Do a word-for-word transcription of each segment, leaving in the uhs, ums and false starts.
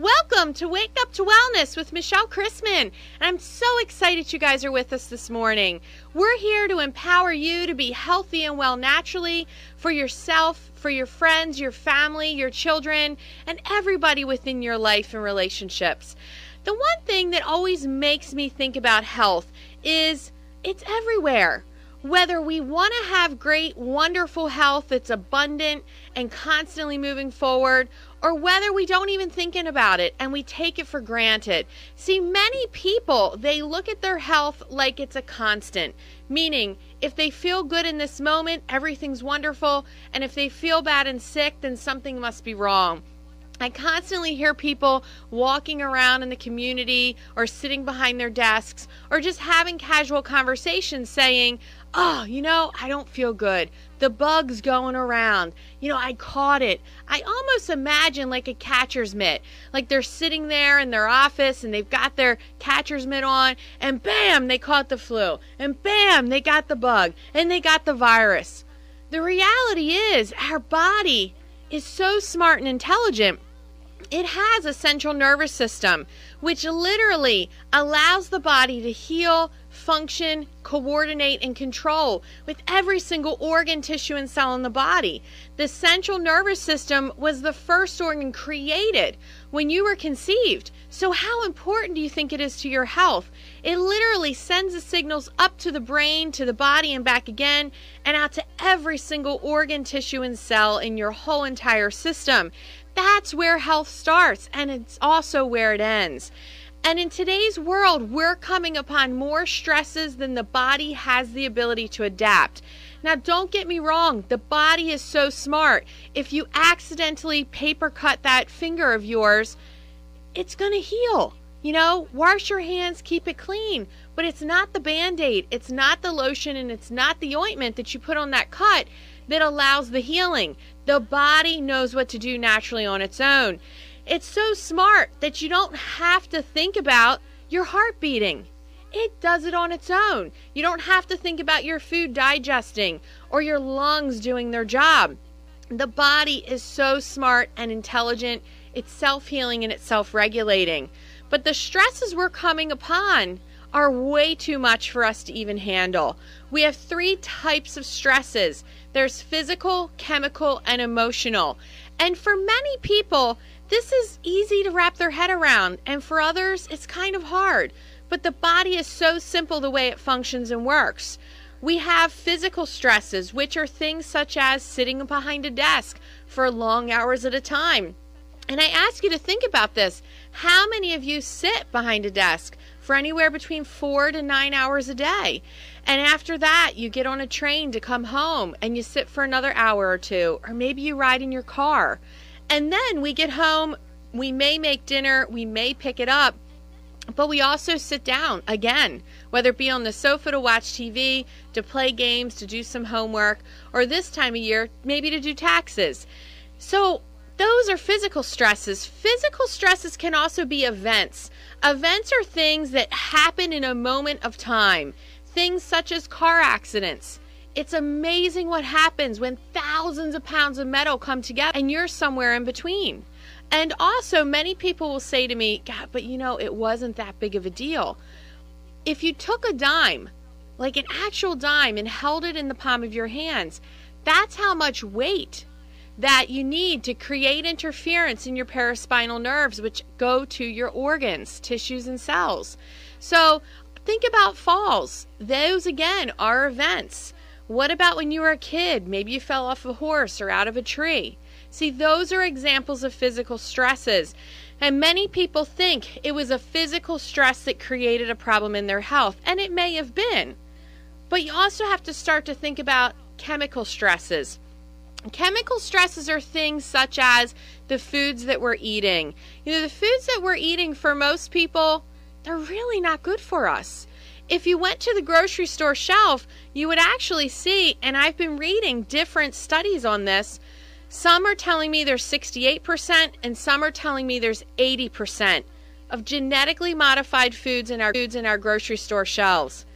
Welcome to Wake Up to Wellness with Michelle Christman. And I'm so excited you guys are with us this morning. We're here to empower you to be healthy and well naturally for yourself, for your friends, your family, your children, and everybody within your life and relationships. The one thing that always makes me think about health is it's everywhere. Whether we want to have great, wonderful health that's abundant and constantly moving forward, or whether we don't even think about it and we take it for granted. See, many people, they look at their health like it's a constant, meaning if they feel good in this moment, everything's wonderful, and if they feel bad and sick, then something must be wrong. I constantly hear people walking around in the community or sitting behind their desks or just having casual conversations saying, oh, you know, I don't feel good. The bug's going around. You know, I caught it. I almost imagine like a catcher's mitt. Like they're sitting there in their office and they've got their catcher's mitt on and bam, they caught the flu. And bam, they got the bug and they got the virus. The reality is our body is so smart and intelligent. It has a central nervous system, which literally allows the body to heal, function, coordinate, and control with every single organ, tissue, and cell in the body. The central nervous system was the first organ created when you were conceived. So how important do you think it is to your health? It literally sends the signals up to the brain, to the body, and back again, and out to every single organ, tissue, and cell in your whole entire system. That's where health starts, and it's also where it ends. And in today's world, we're coming upon more stresses than the body has the ability to adapt. Now, don't get me wrong, the body is so smart. If you accidentally paper cut that finger of yours, it's going to heal. You know, wash your hands, keep it clean. But it's not the Band-Aid, it's not the lotion, and it's not the ointment that you put on that cut that allows the healing. The body knows what to do naturally on its own. It's so smart that you don't have to think about your heart beating. It does it on its own. You don't have to think about your food digesting or your lungs doing their job. The body is so smart and intelligent. It's self-healing and it's self-regulating. But the stresses we're coming upon are way too much for us to even handle. We have three types of stresses. There's physical, chemical, and emotional. And for many people, this is easy to wrap their head around, and for others, it's kind of hard. But the body is so simple the way it functions and works. We have physical stresses, which are things such as sitting behind a desk for long hours at a time. And I ask you to think about this. How many of you sit behind a desk for anywhere between four to nine hours a day? And after that, you get on a train to come home and you sit for another hour or two, or maybe you ride in your car. And then we get home, we may make dinner, we may pick it up, but we also sit down again, whether it be on the sofa to watch T V, to play games, to do some homework, or this time of year, maybe to do taxes. So those are physical stresses. Physical stresses can also be events. Events are things that happen in a moment of time, things such as car accidents. It's amazing what happens when thousands of pounds of metal come together and you're somewhere in between. And also, many people will say to me, God, but you know, it wasn't that big of a deal. If you took a dime, like an actual dime, and held it in the palm of your hands, that's how much weight that you need to create interference in your paraspinal nerves, which go to your organs, tissues, and cells. So think about falls. Those, again, are events. What about when you were a kid? Maybe you fell off a horse or out of a tree. See, those are examples of physical stresses. And many people think it was a physical stress that created a problem in their health, and it may have been. But you also have to start to think about chemical stresses. Chemical stresses are things such as the foods that we're eating. You know, the foods that we're eating for most people, they're really not good for us. If you went to the grocery store shelf, you would actually see, and I've been reading different studies on this, some are telling me there's sixty-eight percent and some are telling me there's eighty percent of genetically modified foods in our foods in our grocery store shelves.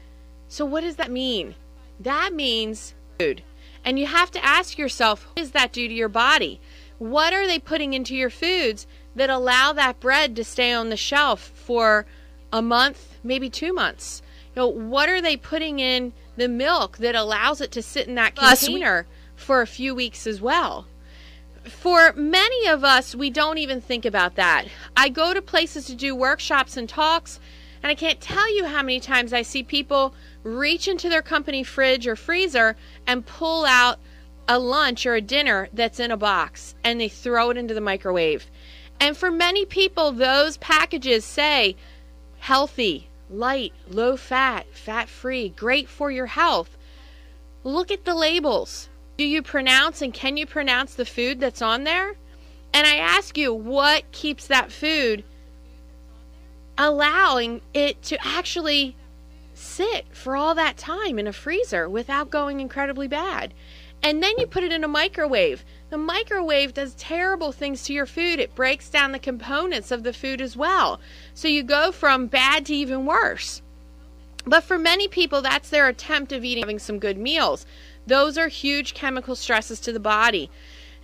So what does that mean? That means food. And you have to ask yourself, what does that do to your body? What are they putting into your foods that allow that bread to stay on the shelf for a month, maybe two months? You know, what are they putting in the milk that allows it to sit in that container for a few weeks as well? For many of us, we don't even think about that. I go to places to do workshops and talks, and I can't tell you how many times I see people reach into their company fridge or freezer and pull out a lunch or a dinner that's in a box, and they throw it into the microwave. And for many people, those packages say healthy, light, low fat, fat free, great for your health. Look at the labels. Do you pronounce and can you pronounce the food that's on there? And I ask you, what keeps that food allowing it to actually sit for all that time in a freezer without going incredibly bad? And then you put it in a microwave. The microwave does terrible things to your food. It breaks down the components of the food as well. So you go from bad to even worse. But for many people, that's their attempt of eating, having some good meals. Those are huge chemical stresses to the body.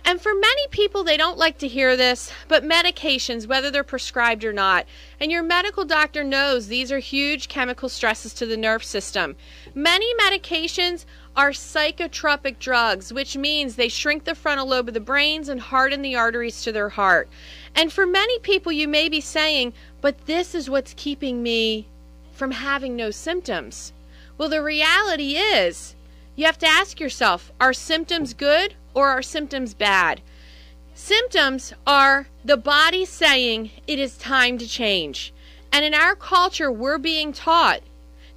And for many people, they don't like to hear this, but medications, whether they're prescribed or not, and your medical doctor knows these are huge chemical stresses to the nerve system. Many medications are psychotropic drugs, which means they shrink the frontal lobe of the brains and harden the arteries to their heart. And for many people, you may be saying, but this is what's keeping me from having no symptoms. Well, the reality is, you have to ask yourself, are symptoms good or are symptoms bad? Symptoms are the body saying it is time to change. And in our culture, we're being taught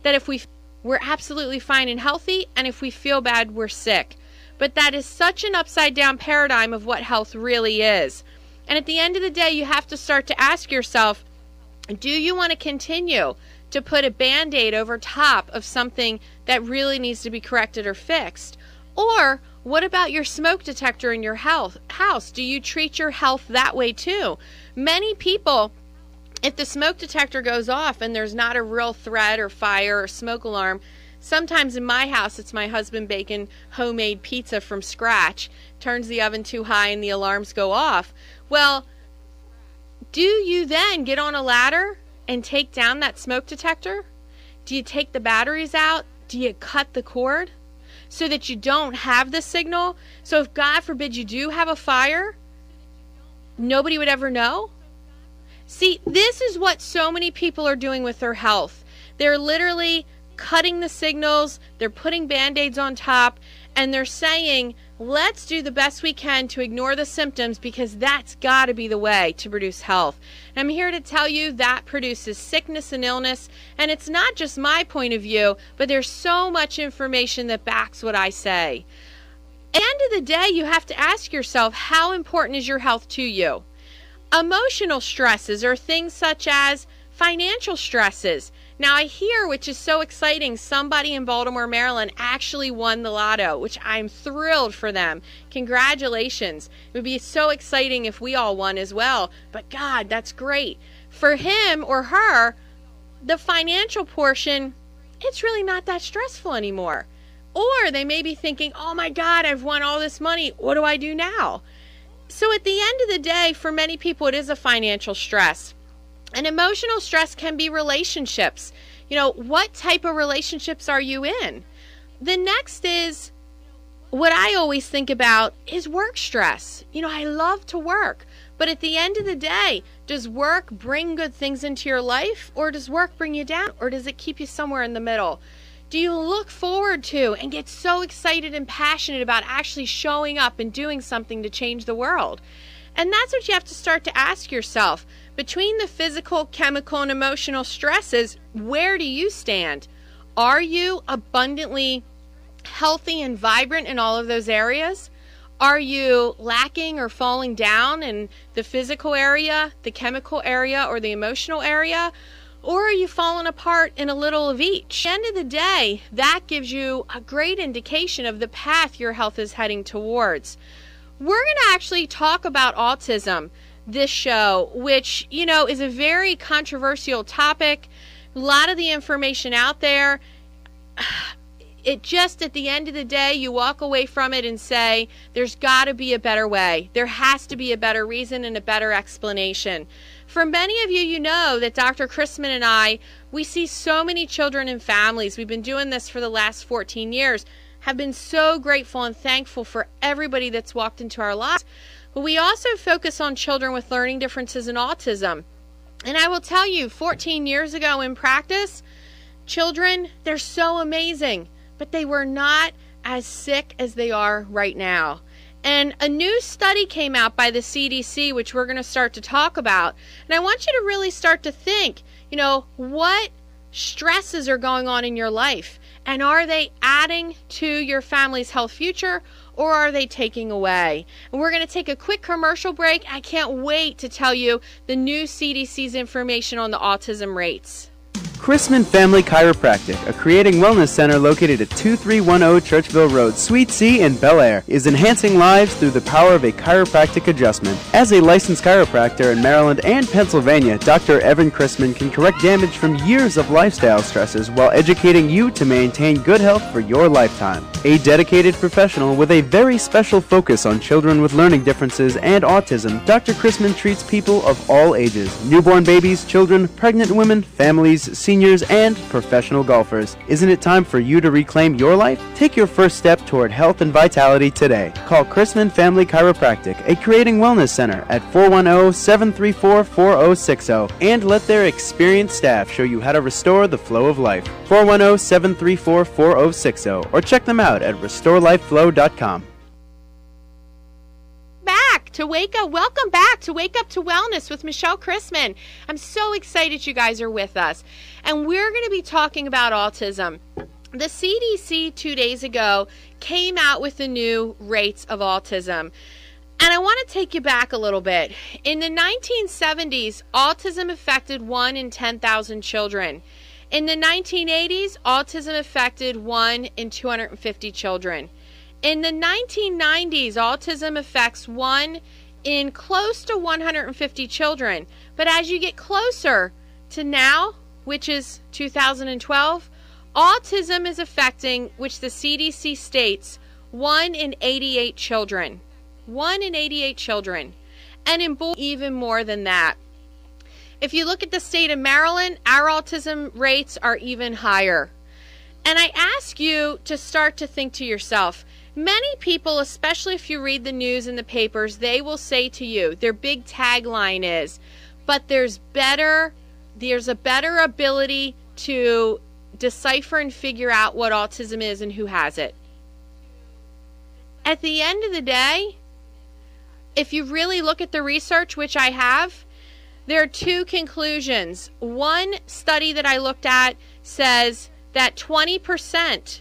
that if we we're absolutely fine and healthy, and if we feel bad, we're sick. But that is such an upside down paradigm of what health really is. And at the end of the day, you have to start to ask yourself, do you want to continue to put a Band-Aid over top of something that really needs to be corrected or fixed? Or what about your smoke detector in your health, house? Do you treat your health that way too? Many people, if the smoke detector goes off and there's not a real threat or fire or smoke alarm, sometimes in my house it's my husband baking homemade pizza from scratch, turns the oven too high and the alarms go off. Well, do you then get on a ladder and take down that smoke detector? Do you take the batteries out? Do you cut the cord so that you don't have the signal? So if God forbid you do have a fire, nobody would ever know? See, this is what so many people are doing with their health. They're literally cutting the signals, they're putting Band-Aids on top, and they're saying, let's do the best we can to ignore the symptoms because that's got to be the way to produce health. And I'm here to tell you that produces sickness and illness, and it's not just my point of view, but there's so much information that backs what I say. At the end of the day, you have to ask yourself, how important is your health to you? Emotional stresses are things such as financial stresses. Now I hear, which is so exciting, somebody in Baltimore, Maryland actually won the lotto, which I'm thrilled for them. Congratulations. It would be so exciting if we all won as well, but God, that's great. For him or her, the financial portion, it's really not that stressful anymore. Or they may be thinking, oh my God, I've won all this money. What do I do now? So at the end of the day, for many people, it is a financial stress. And emotional stress can be relationships. You know, what type of relationships are you in? The next is what I always think about is work stress. You know, I love to work, but at the end of the day, does work bring good things into your life, or does work bring you down, or does it keep you somewhere in the middle? Do you look forward to and get so excited and passionate about actually showing up and doing something to change the world? And that's what you have to start to ask yourself. Between the physical, chemical, and emotional stresses, where do you stand? Are you abundantly healthy and vibrant in all of those areas? Are you lacking or falling down in the physical area, the chemical area, or the emotional area? Or are you falling apart in a little of each? At the end of the day, that gives you a great indication of the path your health is heading towards. We're going to actually talk about autism this show, which, you know, is a very controversial topic. A lot of the information out there, it just, at the end of the day, you walk away from it and say, there's got to be a better way. There has to be a better reason and a better explanation. For many of you, you know that Doctor Christman and I, we see so many children and families. We've been doing this for the last fourteen years, have been so grateful and thankful for everybody that's walked into our lives. But we also focus on children with learning differences and autism. And I will tell you, fourteen years ago in practice, children, they're so amazing, but they were not as sick as they are right now. And a new study came out by the C D C, which we're going to start to talk about. And I want you to really start to think, you know, what stresses are going on in your life? And are they adding to your family's health future, or are they taking away? And we're going to take a quick commercial break. I can't wait to tell you the new C D C's information on the autism rates. Christman Family Chiropractic, a creating wellness center located at two three one zero Churchville Road, Suite C in Bel Air, is enhancing lives through the power of a chiropractic adjustment. As a licensed chiropractor in Maryland and Pennsylvania, Doctor Evan Christman can correct damage from years of lifestyle stresses while educating you to maintain good health for your lifetime. A dedicated professional with a very special focus on children with learning differences and autism, Doctor Christman treats people of all ages, newborn babies, children, pregnant women, families, seniors, Seniors and professional golfers. Isn't it time for you to reclaim your life? Take your first step toward health and vitality today. Call Christman Family Chiropractic, a Creating Wellness Center, at four one zero, seven three four, four zero six zero and let their experienced staff show you how to restore the flow of life. four one zero, seven three four, four zero six zero or check them out at restore life flow dot com. To wake up, welcome back to Wake Up to Wellness with Michelle Christman. I'm so excited you guys are with us. And we're going to be talking about autism. The C D C two days ago came out with the new rates of autism. And I want to take you back a little bit. In the nineteen seventies, autism affected one in ten thousand children. In the nineteen eighties, autism affected one in two hundred fifty children. In the nineteen nineties, autism affects one in close to one hundred fifty children. But as you get closer to now, which is two thousand twelve, autism is affecting, which the C D C states, one in eighty-eight children. one in eighty-eight children. And in boys, even more than that. If you look at the state of Maryland, our autism rates are even higher. And I ask you to start to think to yourself, many people, especially if you read the news and the papers, they will say to you, their big tagline is, but there's better, there's a better ability to decipher and figure out what autism is and who has it. At the end of the day, if you really look at the research, which I have, there are two conclusions. One study that I looked at says that twenty percent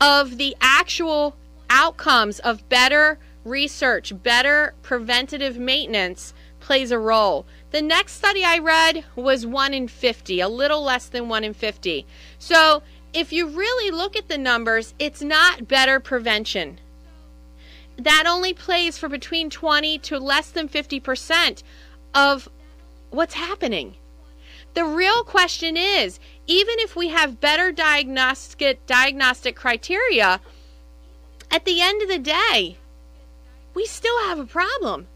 of the actual outcomes of better research, better preventative maintenance plays a role. The next study I read was one in fifty, a little less than one in fifty. So if you really look at the numbers, it's not better prevention. That only plays for between twenty to less than fifty percent of what's happening. The real question is, even if we have better diagnostic, diagnostic criteria, at the end of the day, we still have a problem.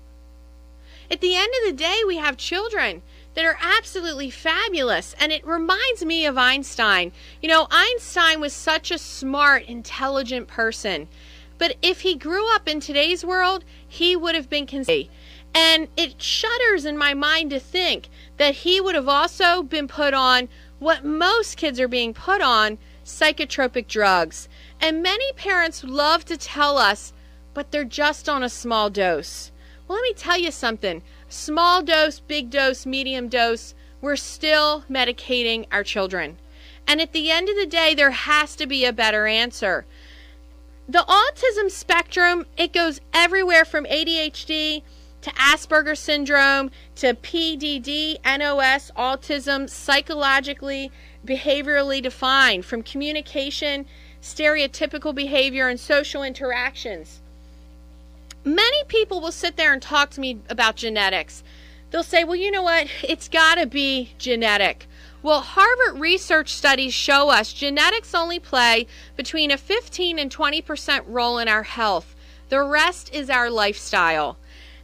At the end of the day, we have children that are absolutely fabulous. And it reminds me of Einstein. You know, Einstein was such a smart, intelligent person. But if he grew up in today's world, he would have been considered. And it shudders in my mind to think that he would have also been put on what most kids are being put on, psychotropic drugs. And many parents love to tell us, but they're just on a small dose. Well, let me tell you something. Small dose, big dose, medium dose, we're still medicating our children. And at the end of the day, there has to be a better answer. The autism spectrum, it goes everywhere from A D H D to Asperger's syndrome, to P D D, N O S, autism, psychologically, behaviorally defined, from communication, stereotypical behavior, and social interactions. Many people will sit there and talk to me about genetics. They'll say, well, you know what? It's got to be genetic. Well, Harvard research studies show us genetics only play between a fifteen and twenty percent role in our health. The rest is our lifestyle.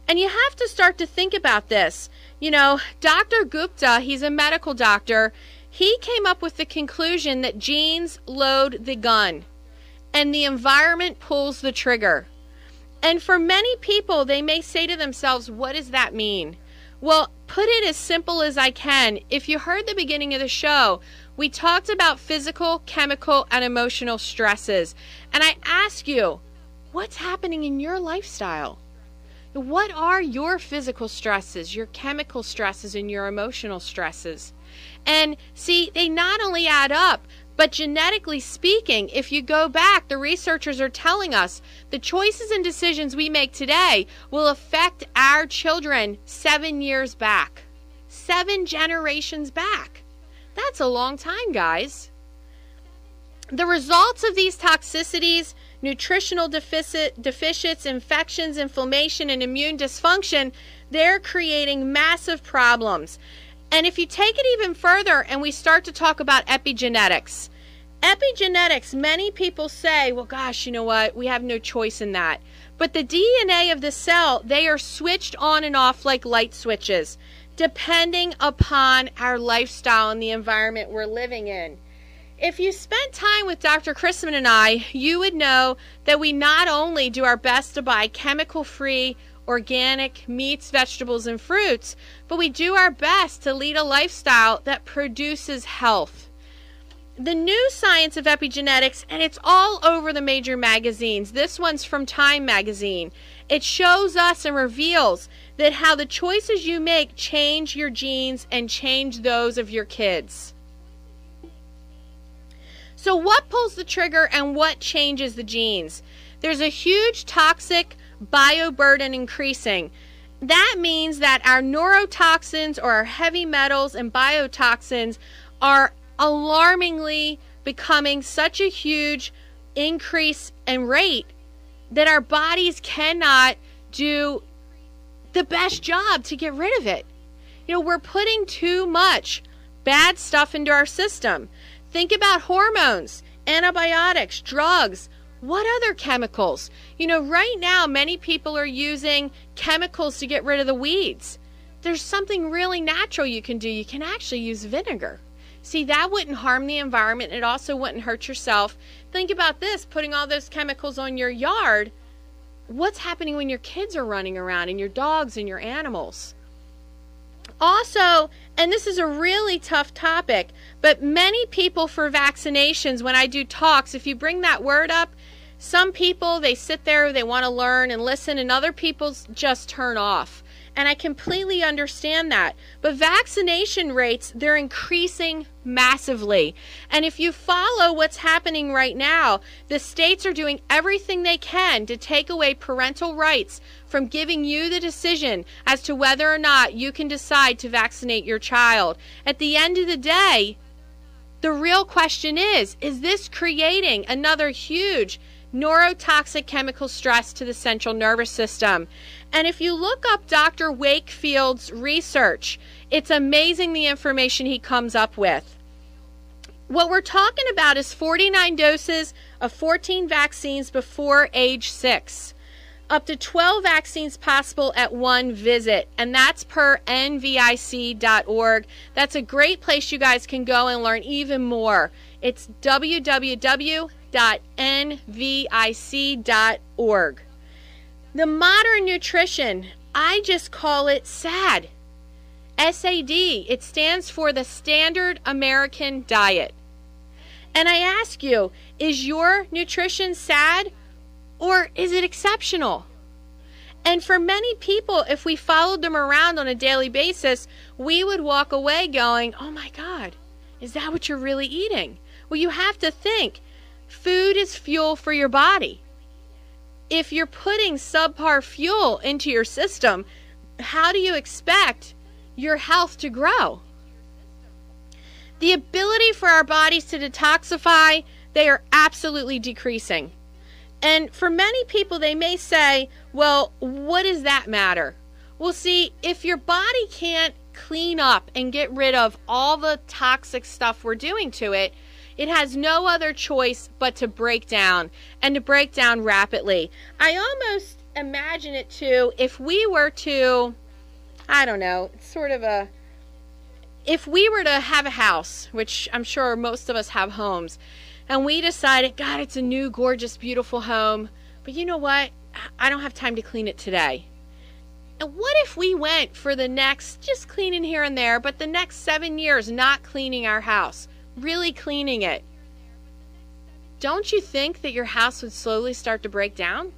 And you have to start to think about this. You know, Doctor Gupta, he's a medical doctor, he came up with the conclusion that genes load the gun and the environment pulls the trigger. And for many people, they may say to themselves, what does that mean? Well, put it as simple as I can. If you heard the beginning of the show, we talked about physical, chemical, and emotional stresses. And I ask you, what's happening in your lifestyle? What are your physical stresses, your chemical stresses, and your emotional stresses? And see, they not only add up, but genetically speaking, if you go back, the researchers are telling us the choices and decisions we make today will affect our children seven years back, seven generations back. That's a long time, guys. The results of these toxicities, nutritional deficit, deficits, infections, inflammation, and immune dysfunction, they're creating massive problems. And if you take it even further and we start to talk about epigenetics, epigenetics, many people say, well, gosh, you know what? We have no choice in that. But the D N A of the cell, they are switched on and off like light switches, depending upon our lifestyle and the environment we're living in. If you spent time with Doctor Christman and I, you would know that we not only do our best to buy chemical-free organic meats, vegetables, and fruits, but we do our best to lead a lifestyle that produces health. The new science of epigenetics, and it's all over the major magazines. This one's from Time magazine. It shows us and reveals that how the choices you make change your genes and change those of your kids. So what pulls the trigger and what changes the genes? There's a huge toxic bioburden increasing. That means that our neurotoxins or our heavy metals and biotoxins are alarmingly becoming such a huge increase in rate that our bodies cannot do the best job to get rid of it. You know, we're putting too much bad stuff into our system. Think about hormones, antibiotics, drugs. What other chemicals? You know, right now, many people are using chemicals to get rid of the weeds. There's something really natural you can do. You can actually use vinegar. See, that wouldn't harm the environment. It also wouldn't hurt yourself. Think about this, putting all those chemicals on your yard. What's happening when your kids are running around and your dogs and your animals? Also, and this is a really tough topic, but many people for vaccinations, when I do talks, if you bring that word up, some people, they sit there, they want to learn and listen, and other people just turn off. And I completely understand that. But vaccination rates, they're increasing massively. And if you follow what's happening right now, the states are doing everything they can to take away parental rights from giving you the decision as to whether or not you can decide to vaccinate your child. At the end of the day, the real question is, is this creating another huge neurotoxic chemical stress to the central nervous system? And if you look up Doctor Wakefield's research, it's amazing the information he comes up with. What we're talking about is forty-nine doses of fourteen vaccines before age six, up to twelve vaccines possible at one visit, and that's per N V I C dot org. That's a great place you guys can go and learn even more. It's w w w dot N V I C dot org. The modern nutrition, I just call it SAD. S A D, it stands for the Standard American Diet. And I ask you, is your nutrition SAD or is it exceptional? And for many people, if we followed them around on a daily basis, we would walk away going, oh my God, is that what you're really eating? Well, you have to think, food is fuel for your body. If you're putting subpar fuel into your system, how do you expect your health to grow? The ability for our bodies to detoxify, they are absolutely decreasing. And for many people, they may say, well, what does that matter? Well, see, if your body can't clean up and get rid of all the toxic stuff we're doing to it, it has no other choice but to break down, and to break down rapidly. I almost imagine it too, if we were to, I don't know, it's sort of a, if we were to have a house, which I'm sure most of us have homes, and we decided, God, it's a new, gorgeous, beautiful home, but you know what? I don't have time to clean it today. And what if we went for the next, just cleaning here and there, but the next seven years not cleaning our house, really cleaning it? Don't you think that your house would slowly start to break down?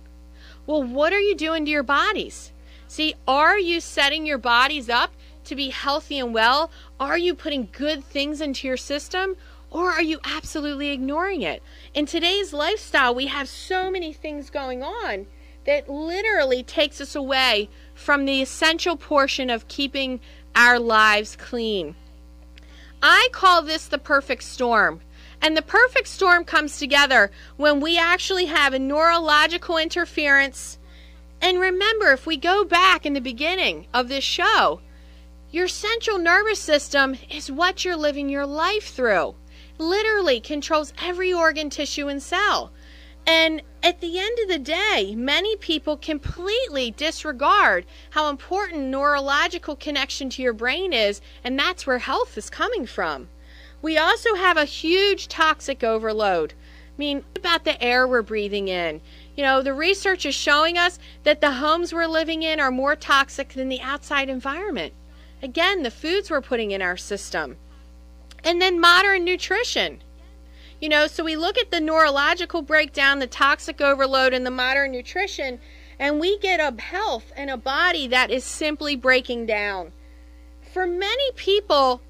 Well, what are you doing to your bodies? See, are you setting your bodies up to be healthy and well? Are you putting good things into your system? Or are you absolutely ignoring it? In today's lifestyle, we have so many things going on that literally takes us away from the essential portion of keeping our lives clean. I call this the perfect storm. And the perfect storm comes together when we actually have a neurological interference. And remember, if we go back in the beginning of this show, your central nervous system is what you're living your life through. Literally controls every organ, tissue, and cell. And at the end of the day, many people completely disregard how important neurological connection to your brain is, and that's where health is coming from. We also have a huge toxic overload. I mean, what about the air we're breathing in? You know, the research is showing us that the homes we're living in are more toxic than the outside environment. Again, the foods we're putting in our system. And then modern nutrition. You know, so we look at the neurological breakdown, the toxic overload, and the modern nutrition, and we get a health and a body that is simply breaking down. For many people,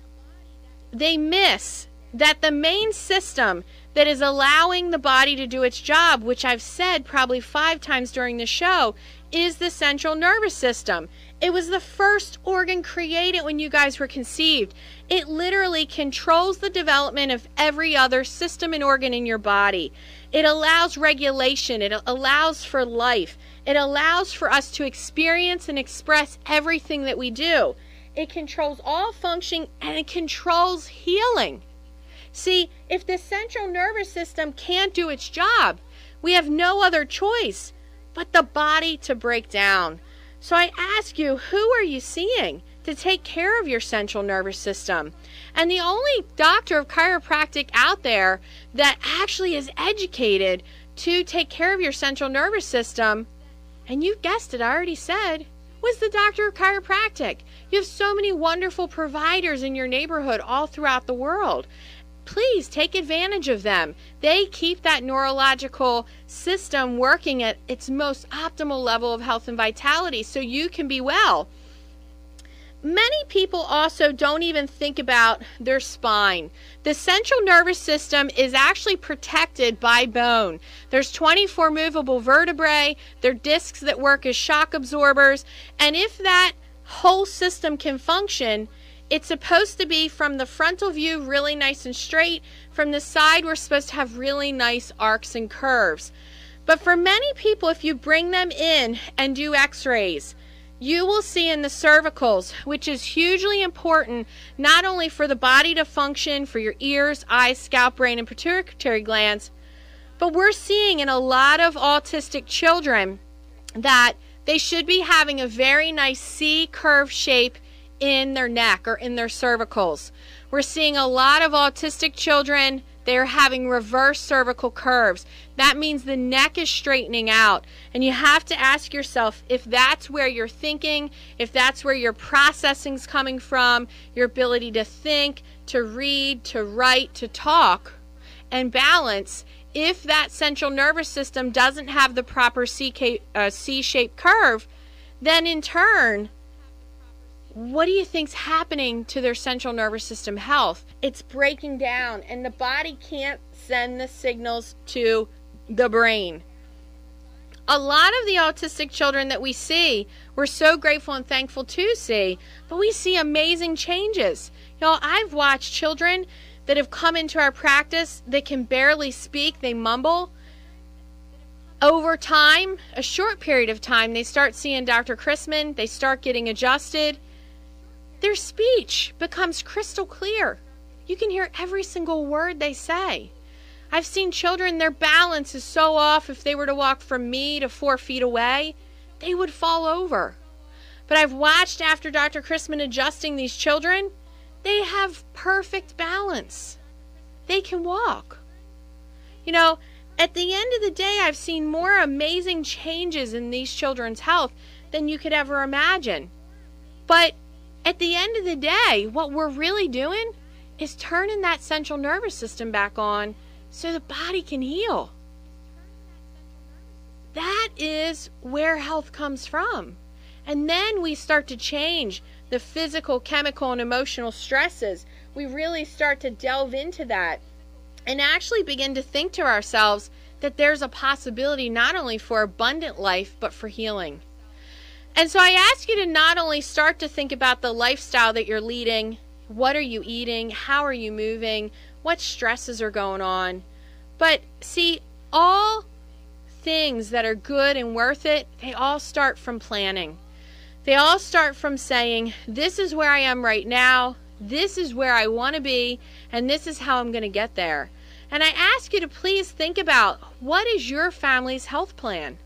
they miss that the main system that is allowing the body to do its job, which I've said probably five times during the show, is the central nervous system. It was the first organ created when you guys were conceived. It literally controls the development of every other system and organ in your body. It allows regulation. It allows for life. It allows for us to experience and express everything that we do. It controls all functioning, and it controls healing. See, if the central nervous system can't do its job, we have no other choice but the body to break down. So I ask you, who are you seeing to take care of your central nervous system? And the only doctor of chiropractic out there that actually is educated to take care of your central nervous system, and you guessed it, I already said, was the doctor of chiropractic. You have so many wonderful providers in your neighborhood all throughout the world. Please take advantage of them. They keep that neurological system working at its most optimal level of health and vitality so you can be well. Many people also don't even think about their spine. The central nervous system is actually protected by bone. There's twenty-four movable vertebrae. They're discs that work as shock absorbers. And if that whole system can function, it's supposed to be from the frontal view really nice and straight. From the side, we're supposed to have really nice arcs and curves. But for many people, if you bring them in and do x-rays, you will see in the cervicals, which is hugely important not only for the body to function, for your ears, eyes, scalp, brain, and pituitary glands, but we're seeing in a lot of autistic children that they should be having a very nice C-curve shape in their neck or in their cervicals. We're seeing a lot of autistic children, they're having reverse cervical curves. That means the neck is straightening out. And you have to ask yourself if that's where you're thinking, if that's where your processing's coming from, your ability to think, to read, to write, to talk, and balance. If that central nervous system doesn't have the proper C-shaped curve, then in turn, what do you think's happening to their central nervous system health? It's breaking down, and the body can't send the signals to the brain. A lot of the autistic children that we see, we're so grateful and thankful to see, but we see amazing changes. Y'all, I've watched children that have come into our practice that can barely speak, they mumble. Over time, a short period of time, they start seeing Doctor Christman, they start getting adjusted. Their speech becomes crystal clear. You can hear every single word they say. I've seen children, their balance is so off, if they were to walk from me to four feet away, they would fall over. But I've watched after Doctor Christman adjusting these children, they have perfect balance. They can walk. You know, at the end of the day, I've seen more amazing changes in these children's health than you could ever imagine. But at the end of the day, what we're really doing is turning that central nervous system back on so the body can heal. That is where health comes from. And then we start to change the physical, chemical, and emotional stresses. We really start to delve into that and actually begin to think to ourselves that there's a possibility not only for abundant life, but for healing. And so I ask you to not only start to think about the lifestyle that you're leading, what are you eating, how are you moving, what stresses are going on, but see, all things that are good and worth it, they all start from planning. They all start from saying, this is where I am right now, this is where I want to be, and this is how I'm going to get there. And I ask you to please think about, what is your family's health plan?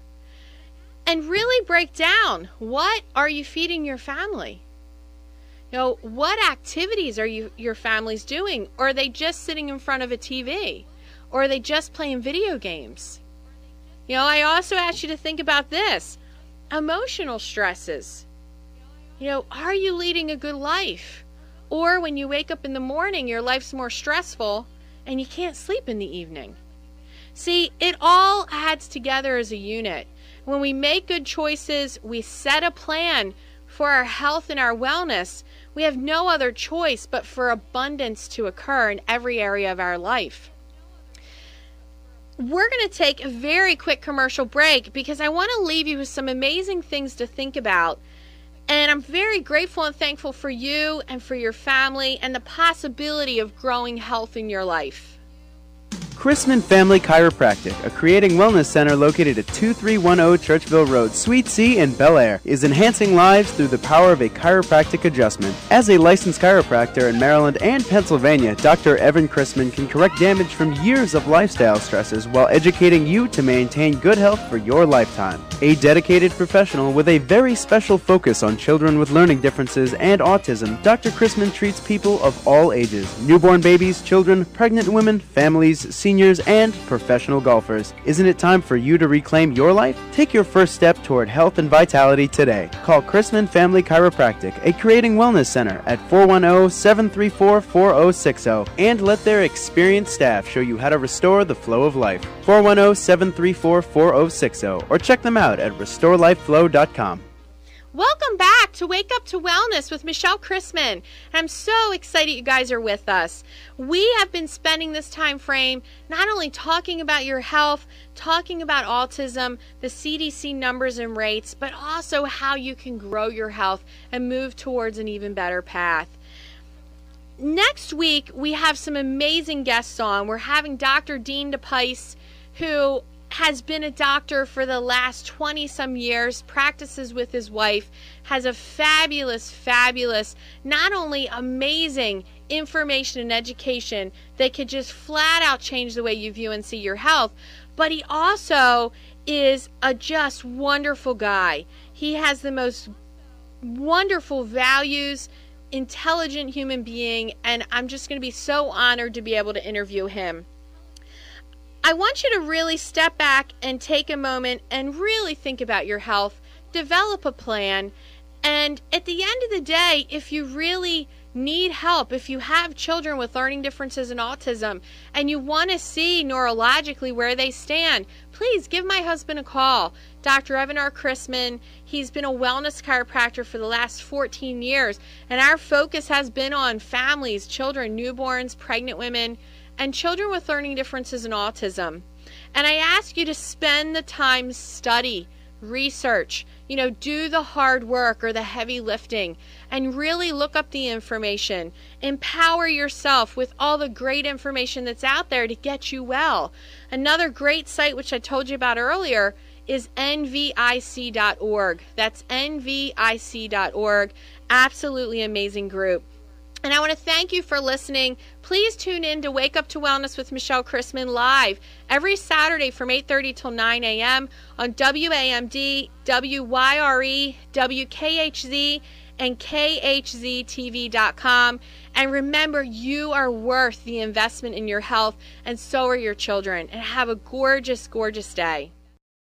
And really break down, what are you feeding your family? You know, what activities are you, your family's doing? Or are they just sitting in front of a T V? Or are they just playing video games? You know, I also ask you to think about this. Emotional stresses. You know, are you leading a good life? Or when you wake up in the morning, your life's more stressful and you can't sleep in the evening. See, it all adds together as a unit. When we make good choices, we set a plan for our health and our wellness. We have no other choice but for abundance to occur in every area of our life. We're going to take a very quick commercial break because I want to leave you with some amazing things to think about. And I'm very grateful and thankful for you and for your family and the possibility of growing health in your life. Christman Family Chiropractic, a creating wellness center located at two three one zero Churchville Road, Suite C in Bel Air, is enhancing lives through the power of a chiropractic adjustment. As a licensed chiropractor in Maryland and Pennsylvania, Doctor Evan Christman can correct damage from years of lifestyle stresses while educating you to maintain good health for your lifetime. A dedicated professional with a very special focus on children with learning differences and autism, Doctor Christman treats people of all ages, newborn babies, children, pregnant women, families, seniors, Seniors and professional golfers. Isn't it time for you to reclaim your life? Take your first step toward health and vitality today. Call Christman Family Chiropractic, a Creating Wellness Center, at four one zero, seven three four, four zero six zero and let their experienced staff show you how to restore the flow of life. four one zero, seven three four, four zero six zero or check them out at restore life flow dot com. Welcome back to Wake Up to Wellness with Michelle Christman. I'm so excited you guys are with us. We have been spending this time frame not only talking about your health, talking about autism, the C D C numbers and rates, but also how you can grow your health and move towards an even better path. Next week, we have some amazing guests on. We're having Doctor Dean DePace, who has been a doctor for the last twenty some years, practices with his wife, has a fabulous, fabulous, not only amazing information and education that could just flat out change the way you view and see your health, but he also is a just wonderful guy. He has the most wonderful values, intelligent human being, and I'm just going to be so honored to be able to interview him. I want you to really step back and take a moment and really think about your health, develop a plan, and at the end of the day, if you really need help, if you have children with learning differences and autism, and you want to see neurologically where they stand, please give my husband a call, Doctor Evan R. Christman. He's been a wellness chiropractor for the last fourteen years, and our focus has been on families, children, newborns, pregnant women, and children with learning differences and autism. And I ask you to spend the time, study, research. you know, do the hard work or the heavy lifting and really look up the information. Empower yourself with all the great information that's out there to get you well. Another great site, which I told you about earlier, is N V I C dot org. That's N V I C dot org. Absolutely amazing group. And I want to thank you for listening. Please tune in to Wake Up to Wellness with Michelle Christman live every Saturday from eight thirty till nine a m on W A M D, W Y R E, W K H Z, and K H Z T V dot com. And remember, you are worth the investment in your health, and so are your children. And have a gorgeous, gorgeous day.